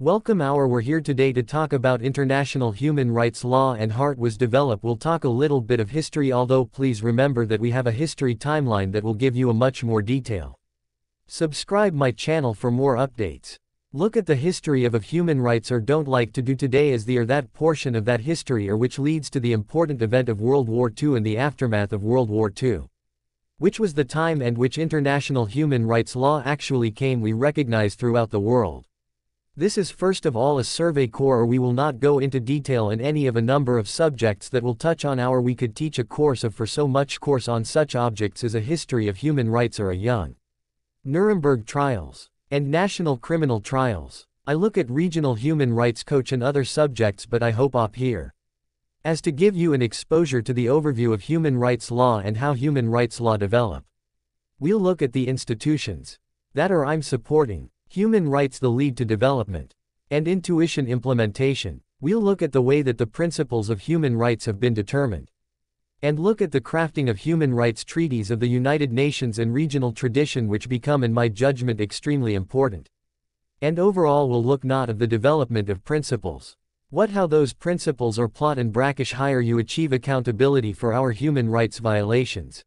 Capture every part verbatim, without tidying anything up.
Welcome hour. We're here today to talk about international human rights law and how it was developed. We'll talk a little bit of history, although please remember that we have a history timeline that will give you a much more detail. Subscribe my channel for more updates. Look at the history of, of human rights or don't like to do today as the or that portion of that history or which leads to the important event of World War Two and the aftermath of World War Two. Which was the time and which international human rights law actually came we recognize throughout the world. This is first of all a survey core. We will not go into detail in any of a number of subjects that we'll touch on our we could teach a course of for so much course on such objects as a history of human rights or a young Nuremberg trials and national criminal trials. I look at regional human rights coach and other subjects but I hope up here as to give you an exposure to the overview of human rights law and how human rights law develop. We'll look at the institutions that are I'm supporting. Human rights, the lead to development and intuition implementation. We'll look at the way that the principles of human rights have been determined and look at the crafting of human rights treaties of the United Nations and regional tradition which become in my judgment extremely important. And overall we'll look not of the development of principles, what how those principles are plot and brackish higher you achieve accountability for our human rights violations.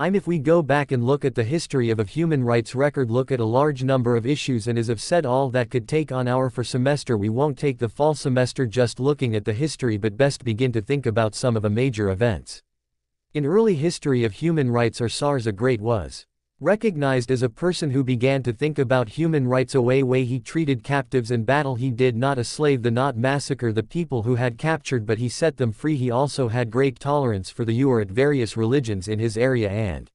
I'm if we go back and look at the history of a human rights record, look at a large number of issues and as I've said all that could take on hour for semester. We won't take the fall semester just looking at the history but best begin to think about some of the major events. In early history of human rights or SARS a great was recognized as a person who began to think about human rights away way he treated captives in battle. He did not a slave the not massacre the people who had captured but he set them free. He also had great tolerance for the you or at various religions in his area and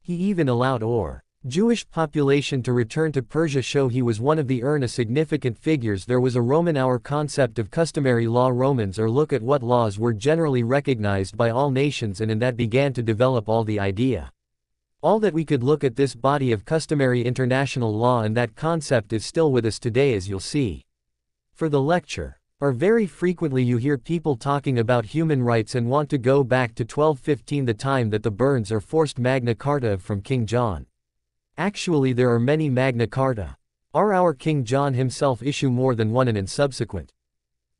he even allowed or Jewish population to return to Persia show he was one of the earn a significant figures. There was a Roman our concept of customary law Romans or look at what laws were generally recognized by all nations and in that began to develop all the idea. All that we could look at this body of customary international law and that concept is still with us today as you'll see. For the lecture, or very frequently you hear people talking about human rights and want to go back to twelve fifteen the time that the burns or forced Magna Carta from King John. Actually there are many Magna Carta. Are our King John himself issue more than one and in subsequent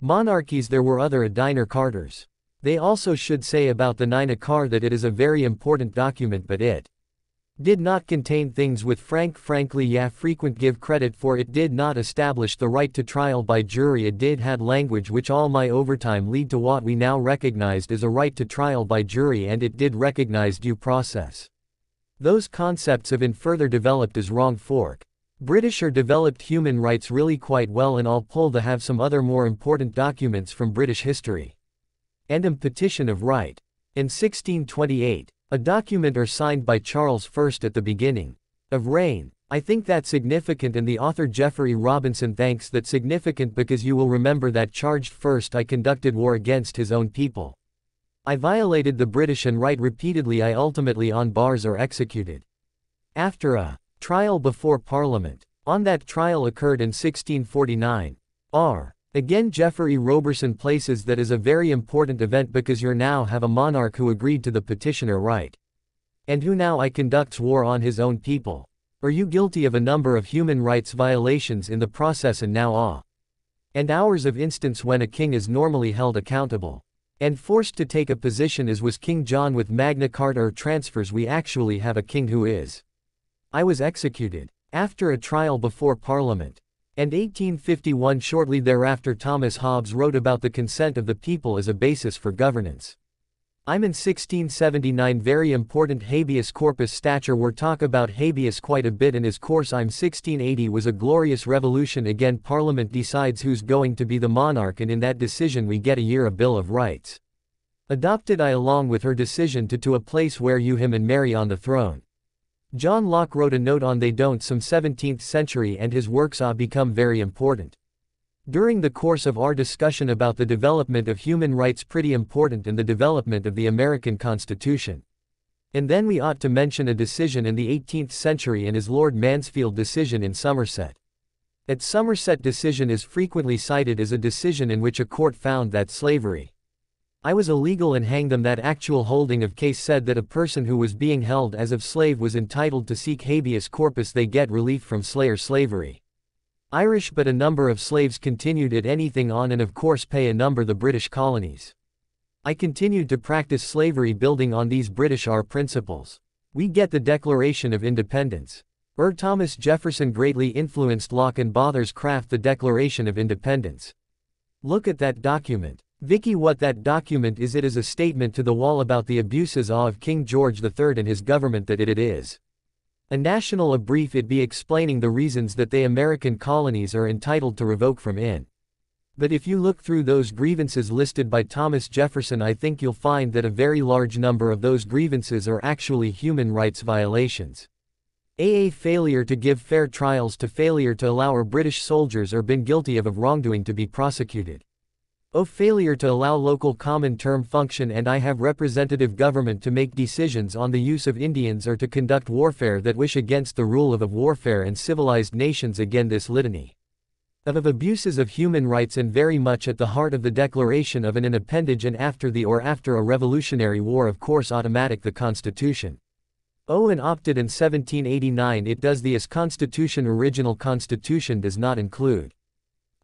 monarchies there were other Adiner Carters. They also should say about the Nina Car that it is a very important document but it did not contain things with frank frankly yeah frequent give credit for. It did not establish the right to trial by jury. It did had language which all my overtime lead to what we now recognized as a right to trial by jury and it did recognize due process. Those concepts have been further developed as wrong fork. British or developed human rights really quite well and I'll pull the have some other more important documents from British history. And a petition of right. In sixteen twenty-eight. A document are signed by Charles the First at the beginning of reign. I think that's significant and the author Geoffrey Robinson thanks that significant because you will remember that charged first I conducted war against his own people. I violated the British and right repeatedly. I ultimately on bars are executed. After a trial before Parliament. On that trial occurred in sixteen forty-nine. R. Again Geoffrey Robinson places that as a very important event because you now have a monarch who agreed to the petitioner right. And who now I conducts war on his own people. Are you guilty of a number of human rights violations in the process and now ah. And hours of instance when a king is normally held accountable. And forced to take a position as was King John with Magna Carta or transfers we actually have a king who is. I was executed. After a trial before Parliament. And eighteen fifty-one shortly thereafter Thomas Hobbes wrote about the consent of the people as a basis for governance. I'm in sixteen seventy-nine very important habeas corpus stature. We're talk about habeas quite a bit in his course. I'm sixteen eighty was a glorious revolution again. Parliament decides who's going to be the monarch and in that decision we get a year a Bill of Rights. Adopted I along with her decision to to a place where you him and Mary on the throne. John Locke wrote a note on they don't some seventeenth century and his works are become very important. During the course of our discussion about the development of human rights pretty important in the development of the American Constitution. And then we ought to mention a decision in the eighteenth century and is Lord Mansfield decision in Somerset. At Somerset decision is frequently cited as a decision in which a court found that slavery I was illegal and hanged them. That actual holding of case said that a person who was being held as of slave was entitled to seek habeas corpus. They get relief from slayer slavery. Irish, but a number of slaves continued at anything on and of course pay a number the British colonies. I continued to practice slavery building on these British our principles. We get the Declaration of Independence. Er Thomas Jefferson greatly influenced Locke and Bother's craft the Declaration of Independence. Look at that document. Vicky, what that document is, it is a statement to the wall about the abuses of King George the third and his government that it, it is. A national a brief it be explaining the reasons that they American colonies are entitled to revoke from in. But if you look through those grievances listed by Thomas Jefferson, I think you'll find that a very large number of those grievances are actually human rights violations. A failure to give fair trials to failure to allow our British soldiers are been guilty of, of wrongdoing to be prosecuted. O failure to allow local common term function and I have representative government to make decisions on the use of Indians or to conduct warfare that wish against the rule of, of warfare and civilized nations again this litany. Of, of abuses of human rights and very much at the heart of the declaration of an, an appendage and after the or after a revolutionary war of course automatic the Constitution. O and opted in seventeen eighty-nine it does the as Constitution original Constitution does not include.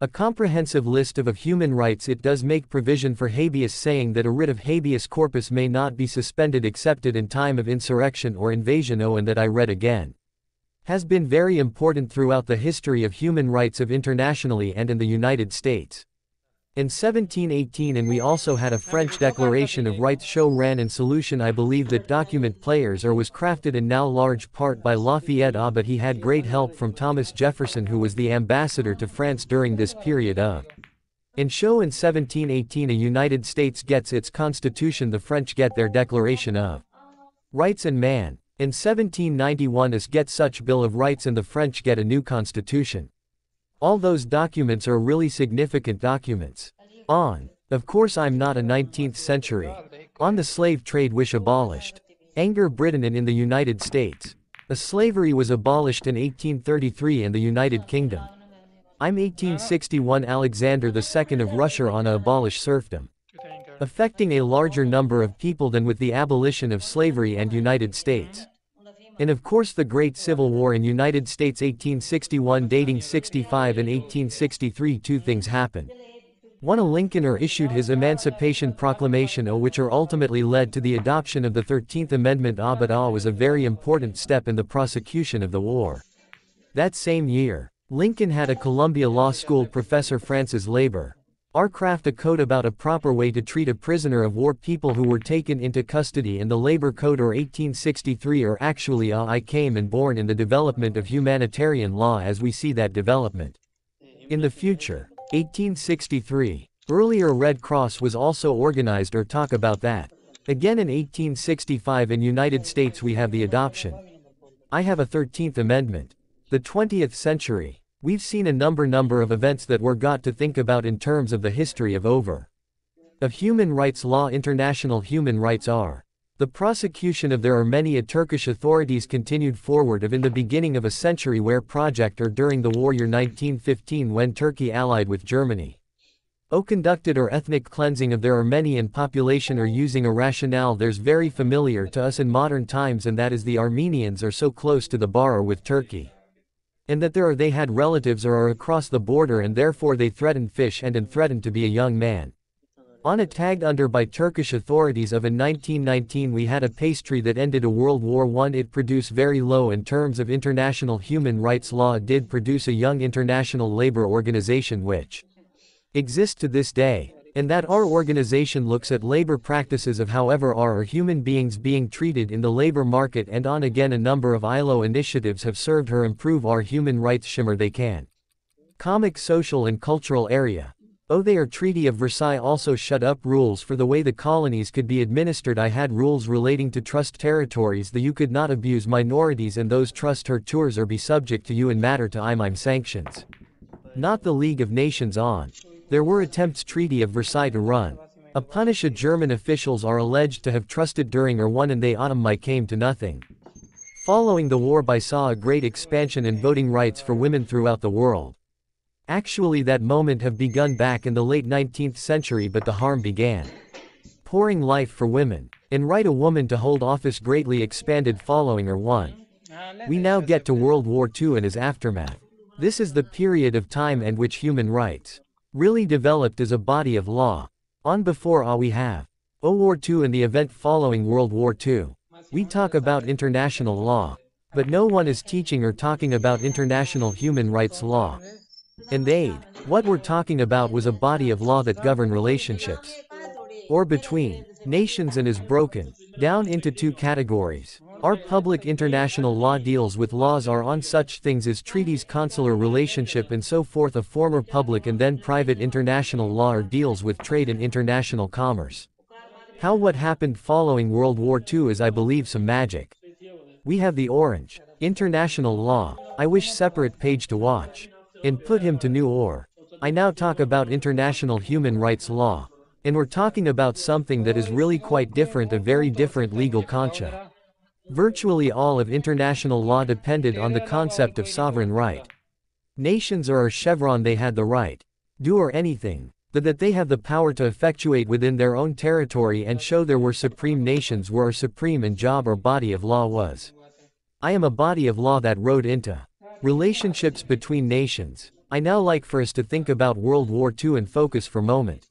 A comprehensive list of, of human rights it does make provision for habeas saying that a writ of habeas corpus may not be suspended excepted in time of insurrection or invasion oh and that I read again. Has been very important throughout the history of human rights of internationally and in the United States. In seventeen eighteen and we also had a French Declaration of Rights show ran in solution I believe that document players or was crafted in now large part by Lafayette ah but he had great help from Thomas Jefferson who was the ambassador to France during this period of. In show in seventeen eighteen a United States gets its Constitution the French get their Declaration of Rights and Man. In seventeen ninety-one us get such Bill of Rights and the French get a new Constitution. All those documents are really significant documents. On. Of course I'm not a nineteenth century. On the slave trade wish abolished. Anger Britain and in the United States. The slavery was abolished in eighteen thirty-three in the United Kingdom. I'm eighteen sixty-one Alexander the second of Russia on a abolish serfdom. Affecting a larger number of people than with the abolition of slavery and United States. And of course the Great Civil War in United States eighteen sixty-one dating sixty-five and eighteen sixty-three two things happened. One a Lincolner issued his Emancipation Proclamation oh which are ultimately led to the adoption of the thirteenth amendment ah but ah was a very important step in the prosecution of the war. That same year, Lincoln had a Columbia Law School professor Francis Lieber. R. craft a code about a proper way to treat a prisoner of war people who were taken into custody in the labor code or eighteen sixty-three or actually uh, I came and born in the development of humanitarian law as we see that development. In the future, eighteen sixty-three, earlier Red Cross was also organized or talk about that. Again in eighteen sixty-five in United States we have the adoption. I have a thirteenth amendment. The twentieth century. We've seen a number number of events that we're got to think about in terms of the history of over. Of human rights law international human rights are. The prosecution of there are many a Turkish authorities continued forward of in the beginning of a century where project or during the war year nineteen fifteen when Turkey allied with Germany. O conducted or ethnic cleansing of there are many in population or using a rationale there's very familiar to us in modern times and that is the Armenians are so close to the border with Turkey. And that there are they had relatives or are across the border and therefore they threatened fish and and threatened to be a young man. On a tagged under by Turkish authorities of in nineteen nineteen we had a pastry that ended a World War One it produced very low in terms of international human rights law did produce a young international labor organization which exists to this day. And that our organization looks at labor practices of however are human beings being treated in the labor market and on again a number of I L O initiatives have served her improve our human rights shimmer they can. Comic social and cultural area. Oh they are Treaty of Versailles also shut up rules for the way the colonies could be administered I had rules relating to trust territories that you could not abuse minorities and those trust her tours or be subject to you in matter to I mime sanctions. Not the League of Nations on. There were attempts Treaty of Versailles to run. A punish a German officials are alleged to have trusted during or one and they autumn my came to nothing. Following the war by saw a great expansion in voting rights for women throughout the world. Actually that moment have begun back in the late nineteenth century but the harm began. Pouring life for women. And right a woman to hold office greatly expanded following or one. We now get to World War Two and his aftermath. This is the period of time at which human rights really developed as a body of law. On before all we have World War Two and the event following World War Two. We talk about international law, but no one is teaching or talking about international human rights law. And aid, what we're talking about was a body of law that governed relationships or between nations and is broken down into two categories. Our public international law deals with laws are on such things as treaties, consular relationship and so forth. A former public and then private international law or deals with trade and international commerce. How what happened following World War Two is, I believe, some magic. We have the orange international law. I wish separate page to watch and put him to new or. I now talk about international human rights law. And we're talking about something that is really quite different, a very different legal concha. Virtually all of international law depended on the concept of sovereign right. Nations are a chevron. They had the right, do or anything, but that they have the power to effectuate within their own territory and show there were supreme nations were supreme and job or body of law was. I am a body of law that rode into relationships between nations. I now like for us to think about World War Two and focus for a moment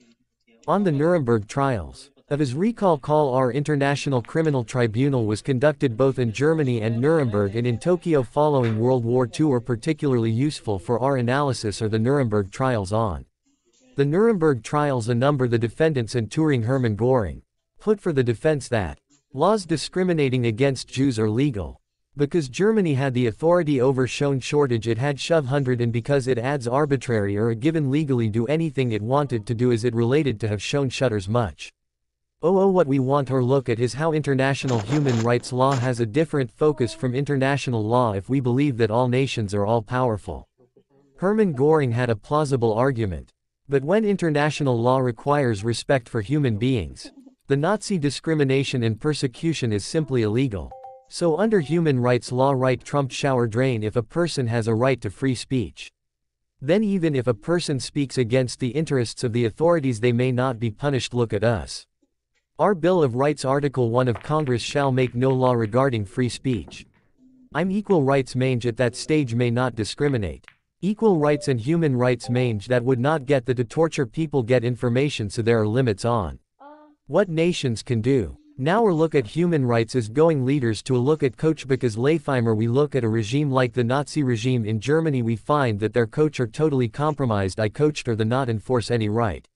on the Nuremberg trials. Of his recall call, our International Criminal Tribunal was conducted both in Germany and Nuremberg and in Tokyo following World War Two are particularly useful for our analysis are the Nuremberg trials on. The Nuremberg trials, a number the defendants and Turing Hermann Göring put for the defense that laws discriminating against Jews are legal because Germany had the authority over shown shortage it had shove hundred and because it adds arbitrary or a given legally do anything it wanted to do as it related to have shown shutters much. Oh oh what we want or look at is how international human rights law has a different focus from international law if we believe that all nations are all powerful. Hermann Göring had a plausible argument. But when international law requires respect for human beings, the Nazi discrimination and persecution is simply illegal. So under human rights law right trumped shower drain if a person has a right to free speech. Then even if a person speaks against the interests of the authorities they may not be punished. Look at us. Our Bill of Rights Article one of Congress shall make no law regarding free speech. I'm equal rights mange at that stage may not discriminate. Equal rights and human rights mange that would not get the to torture people get information so there are limits on what nations can do. Now we look at human rights as going leaders to a look at coach because Leifheimer we look at a regime like the Nazi regime in Germany we find that their coach are totally compromised I coached or the not enforce any right.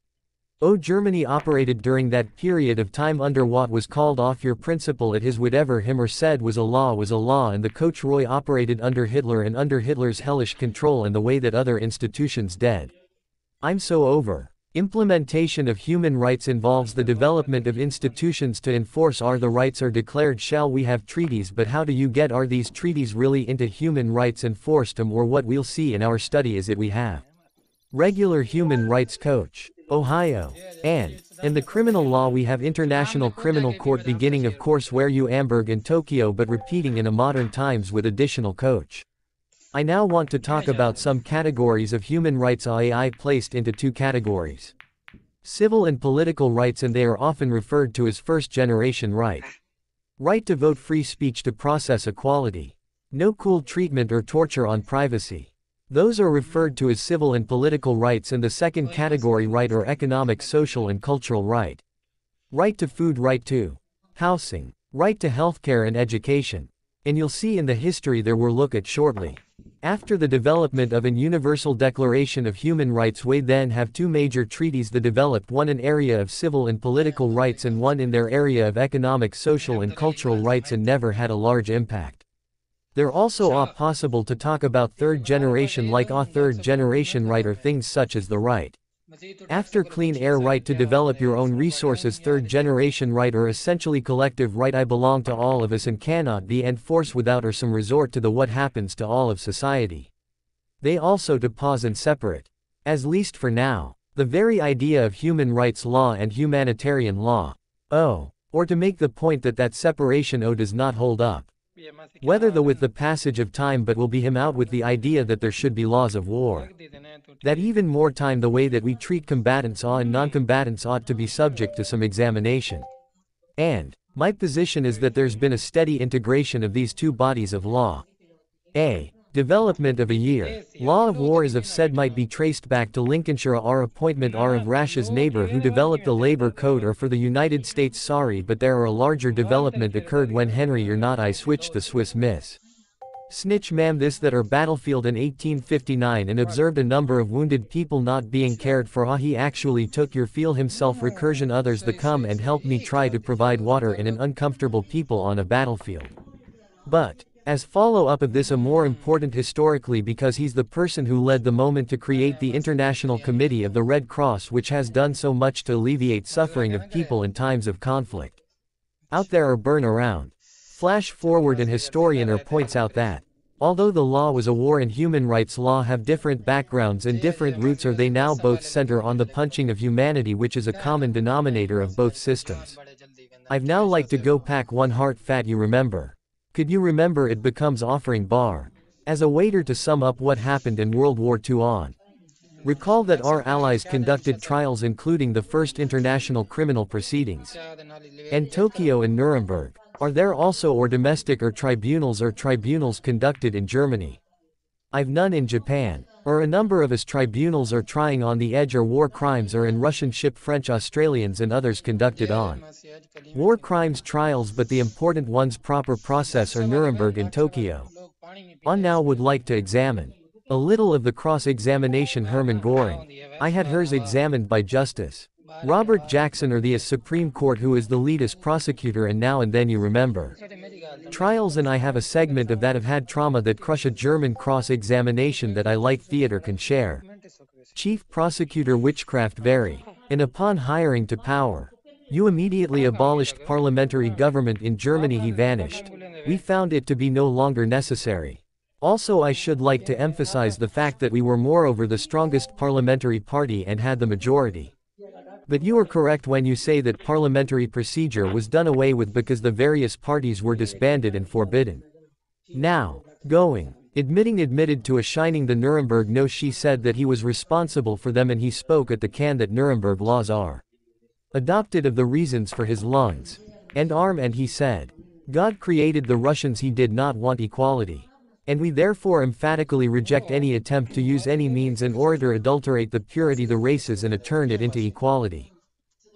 Oh Germany operated during that period of time under what was called off your principle it his whatever him or said was a law was a law and the coach Roy operated under Hitler and under Hitler's hellish control and the way that other institutions did. I'm so over. Implementation of human rights involves the development of institutions to enforce are the rights are declared shall we have treaties but how do you get are these treaties really into human rights enforced them or what we'll see in our study is that we have regular human rights coach. Ohio, and in the criminal law we have International Criminal Court beginning of course where you Hamburg and Tokyo but repeating in a modern times with additional coach. I now want to talk about some categories of human rights A I placed into two categories. Civil and political rights and they are often referred to as first generation right. Right to vote, free speech, to process equality. No cruel treatment or torture on privacy. Those are referred to as civil and political rights and the second category right or economic, social and cultural right. Right to food, right to housing, right to healthcare and education. And you'll see in the history there we'll look at shortly. After the development of an Universal Declaration of Human Rights we then have two major treaties the developed one an area of civil and political rights and one in their area of economic, social and cultural rights and never had a large impact. They're also are possible to talk about third generation like a third generation right or things such as the right after clean air, right to develop your own resources. Third generation right or essentially collective right I belong to all of us and cannot be enforced without or some resort to the what happens to all of society. They also to pause and separate, as least for now, the very idea of human rights law and humanitarian law. Oh, or to make the point that that separation oh does not hold up. Whether the with the passage of time but will be him out with the idea that there should be laws of war. That even more time the way that we treat combatants ought and non-combatants ought to be subject to some examination. And my position is that there's been a steady integration of these two bodies of law. A Development of a year. Law of war is of said might be traced back to Lincolnshire R. Appointment R. of Rash's neighbor who developed the labor code or for the United States sorry but there are a larger development occurred when Henry or not I switched the Swiss miss. Snitch ma'am this that our battlefield in eighteen fifty-nine and observed a number of wounded people not being cared for ah he actually took your feel himself recursion others the come and help me try to provide water in an uncomfortable people on a battlefield. But as follow-up of this a more important historically because he's the person who led the moment to create the International Committee of the Red Cross which has done so much to alleviate suffering of people in times of conflict. Out there or burn around. Flash forward and historian or points out that, although the law was a war and human rights law have different backgrounds and different roots are they now both center on the punching of humanity which is a common denominator of both systems. I've now like to go pack one heart fat you remember. Could you remember it becomes offering bar? As a waiter to sum up what happened in World War Two on. Recall that our allies conducted trials including the first international criminal proceedings. And Tokyo and Nuremberg. Are there also or domestic or tribunals or tribunals conducted in Germany? I've none in Japan. Or a number of us tribunals are trying on the edge or war crimes or in Russian ship French Australians and others conducted on war crimes trials but the important ones proper process are Nuremberg and Tokyo. On now would like to examine a little of the cross-examination Hermann Göring. I had hers examined by Justice Robert Jackson or the Supreme Court who is the leadest prosecutor and now and then you remember trials and I have a segment of that have had trauma that crush a German cross-examination that I like theater can share. Chief prosecutor witchcraft vary. And upon hiring to power. You immediately abolished parliamentary government in Germany he vanished. We found it to be no longer necessary. Also I should like to emphasize the fact that we were moreover the strongest parliamentary party and had the majority. But you are correct when you say that parliamentary procedure was done away with because the various parties were disbanded and forbidden. Now, going, admitting admitted to a shining the Nuremberg no she said that he was responsible for them and he spoke at the can that Nuremberg laws are adopted of the reasons for his lungs and arm and he said, God created the Russians he did not want equality. And we therefore emphatically reject any attempt to use any means an orator adulterate the purity the races and a turn it into equality.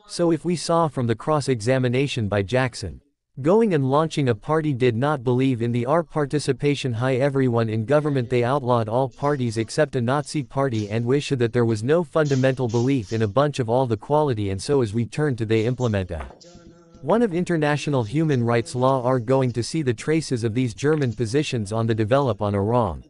So if we saw from the cross-examination by Jackson, going and launching a party did not believe in the our participation high everyone in government they outlawed all parties except a Nazi party and wished that there was no fundamental belief in a bunch of all the quality and so as we turn to they implement a one of international human rights law are going to see the traces of these German positions on the develop on a wrong.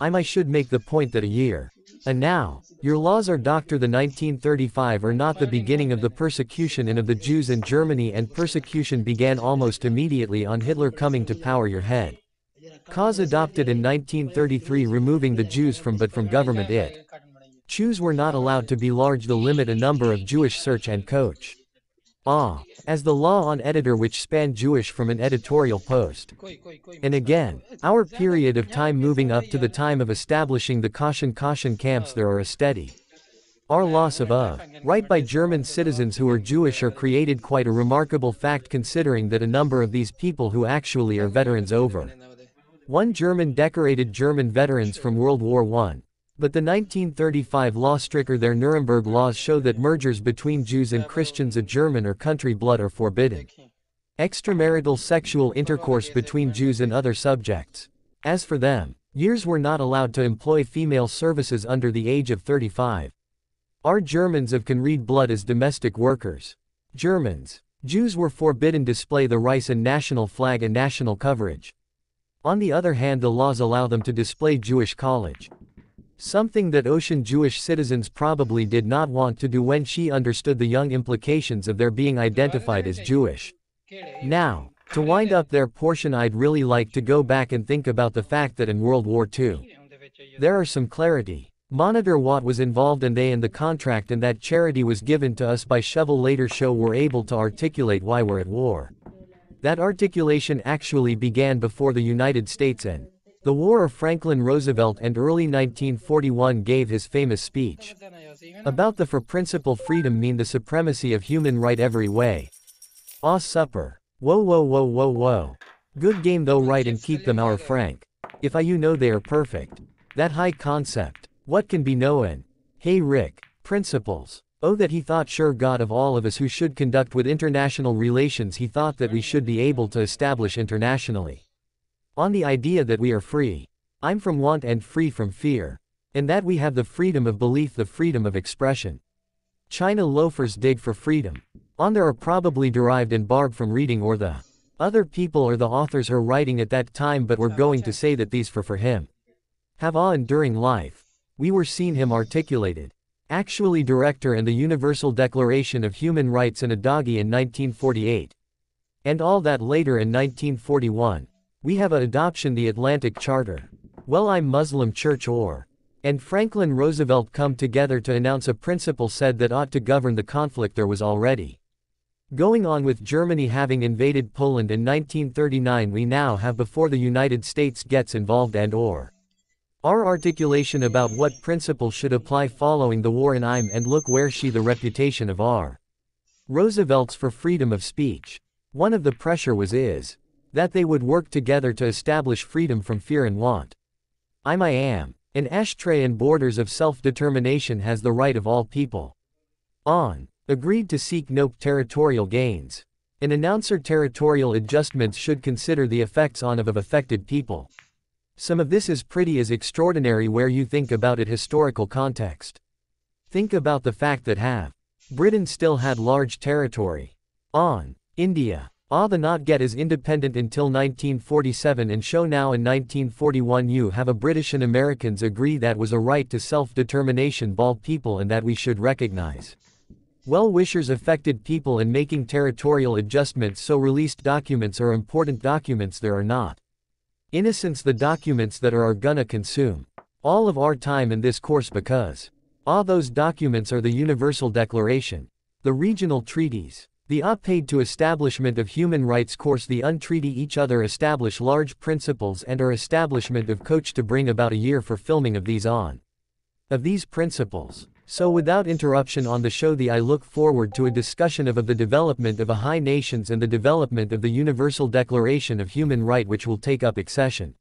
I'm I should make the point that a year. And now, your laws are doctor the nineteen thirty-five are not the beginning of the persecution and of the Jews in Germany and persecution began almost immediately on Hitler coming to power your head. Cause adopted in nineteen thirty-three removing the Jews from but from government it. Jews were not allowed to be large the limit a number of Jewish search and coach. Ah, as the law on editor which spanned Jewish from an editorial post. And again, our period of time moving up to the time of establishing the caution caution camps there are a steady. Our loss of of, right by German citizens who are Jewish are created quite a remarkable fact considering that a number of these people who actually are veterans over. One German decorated German veterans from World War One. But the nineteen thirty-five law stricker their Nuremberg laws show that mergers between Jews and Christians of German or country blood are forbidden. Extramarital sexual intercourse between Jews and other subjects. As for them, years were not allowed to employ female services under the age of thirty-five. Our Germans of can read blood as domestic workers. Germans, Jews were forbidden display the rice and national flag and national coverage. On the other hand the laws allow them to display Jewish college. Something that Ocean Jewish citizens probably did not want to do when she understood the young implications of their being identified as Jewish. Now, to wind up their portion I'd really like to go back and think about the fact that in World War Two, there are some clarity. Monitor what was involved and they and the contract and that charity was given to us by Shovel later show were able to articulate why we're at war. That articulation actually began before the United States and the war of Franklin Roosevelt and early nineteen forty-one gave his famous speech about the for principle freedom mean the supremacy of human right every way. Ah supper. Whoa whoa whoa whoa whoa. Good game though right and keep them our Frank. If I you know they are perfect. That high concept. What can be known? Hey Rick. Principles. Oh that he thought sure God of all of us who should conduct with international relations he thought that we should be able to establish internationally. On the idea that we are free. I'm from want and free from fear. And that we have the freedom of belief, the freedom of expression. China loafers dig for freedom. On there are probably derived and borrowed from reading or the other people or the authors who are writing at that time but were going to say that these for for him. Have awe enduring life. We were seen him articulated. Actually director and the Universal Declaration of Human Rights in a doggy in nineteen forty-eight. And all that later in nineteen forty-one. We have at adoption the Atlantic Charter. Well I'm Muslim church or. And Franklin Roosevelt come together to announce a principle said that ought to govern the conflict there was already. Going on with Germany having invaded Poland in nineteen thirty-nine we now have before the United States gets involved and or. Our articulation about what principles should apply following the war in I'm and look where she the reputation of R. Roosevelt's for freedom of speech. One of the pressure was is that they would work together to establish freedom from fear and want. I'm I am. An ashtray and borders of self-determination has the right of all people. On. Agreed to seek no territorial gains. An announcer territorial adjustments should consider the effects on of of affected people. Some of this is pretty as extraordinary where you think about it historical context. Think about the fact that have. Britain still had large territory. On. India. Ah the not get is independent until nineteen forty-seven and show now in nineteen forty-one you have a British and Americans agree that was a right to self-determination bald people and that we should recognize. Well-wishers affected people in making territorial adjustments so released documents are important documents there are not. Innocence the documents that are, are gonna consume all of our time in this course because all those documents are the Universal Declaration, the regional treaties, the op paid to establishment of human rights course the untreaty each other establish large principles and our establishment of coach to bring about a year for filming of these on of these principles. So without interruption on the show the I look forward to a discussion of, of the development of a high nations and the development of the Universal Declaration of Human Rights which will take up accession.